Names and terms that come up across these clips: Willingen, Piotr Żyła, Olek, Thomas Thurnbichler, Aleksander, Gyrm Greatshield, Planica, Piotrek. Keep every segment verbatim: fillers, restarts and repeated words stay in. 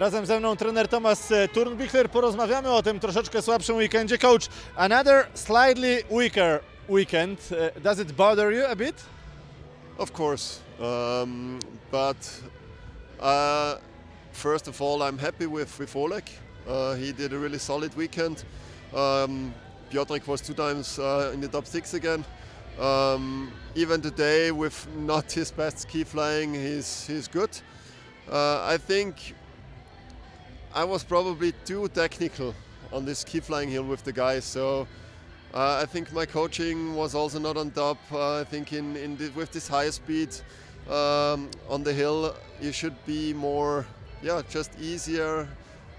Razem ze mną trener Thomas Thurnbichler. Porozmawiamy o tym troszeczkę słabszym weekendzie. Coach, another slightly weaker weekend. Uh, does it bother you a bit? Of course, um, but uh, first of all, I'm happy with, with Olek. Uh, he did a really solid weekend. Um, Piotrek was two times uh, in the top six again. Um, even today, with not his best ski flying, he's, he's good. Uh, I think I was probably too technical on this ski flying hill with the guys, so uh, I think my coaching was also not on top. Uh, I think in, in the, with this high speed um, on the hill, you should be more, yeah, just easier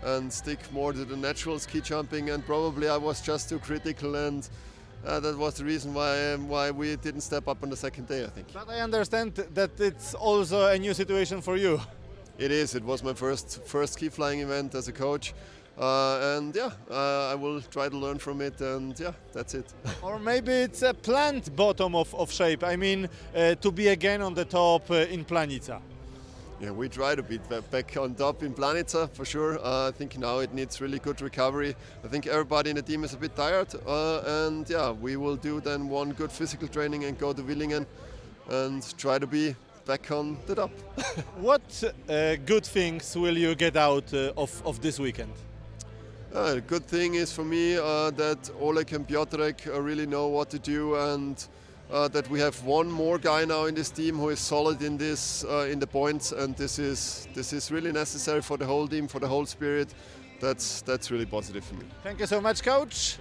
and stick more to the natural ski jumping, and probably I was just too critical, and Uh, that was the reason why um, why we didn't step up on the second day, I think. But I understand that it's also a new situation for you. It is. It was my first first ski flying event as a coach, uh, and yeah, uh, I will try to learn from it. And yeah, that's it. Or maybe it's a planned bottom of, of shape. I mean, uh, to be again on the top uh, in Planica. Yeah, we try to be back on top in Planica, for sure. Uh, I think now it needs really good recovery. I think everybody in the team is a bit tired. Uh, and yeah, we will do then one good physical training and go to Willingen and try to be back on the top. What uh, good things will you get out uh, of, of this weekend? Uh, the good thing is for me uh, that Olek and Piotrek uh, really know what to do, and Uh, that we have one more guy now in this team who is solid in this uh, in the points, and this is this is really necessary for the whole team, for the whole spirit. That's that's really positive for me. Thank you so much, coach.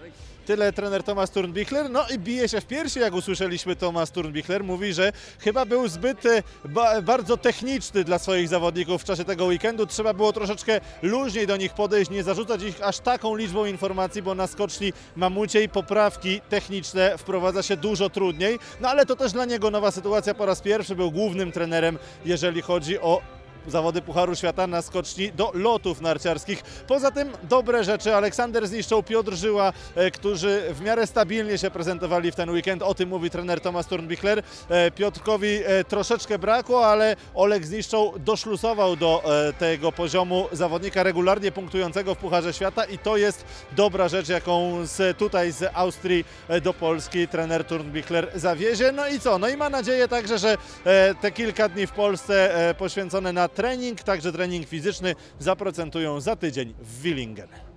Tyle trener Thomas Thurnbichler. No i bije się w piersi, jak usłyszeliśmy. Thomas Thurnbichler mówi, że chyba był zbyt ba, bardzo techniczny dla swoich zawodników w czasie tego weekendu. Trzeba było troszeczkę luźniej do nich podejść, nie zarzucać ich aż taką liczbą informacji, bo na skoczni mamuciej poprawki techniczne wprowadza się dużo trudniej. No ale to też dla niego nowa sytuacja. Po raz pierwszy był głównym trenerem, jeżeli chodzi o zawody Pucharu Świata na skoczni do lotów narciarskich. Poza tym dobre rzeczy. Aleksander zniszczył, Piotr Żyła, którzy w miarę stabilnie się prezentowali w ten weekend. O tym mówi trener Thomas Thurnbichler. Piotrkowi troszeczkę brakło, ale Olek zniszczył, doszlusował do tego poziomu zawodnika regularnie punktującego w Pucharze Świata, i to jest dobra rzecz, jaką z, tutaj z Austrii do Polski trener Thurnbichler zawiezie. No i co? No i ma nadzieję także, że te kilka dni w Polsce poświęcone na trening, także trening fizyczny, zaprocentują za tydzień w Willingen.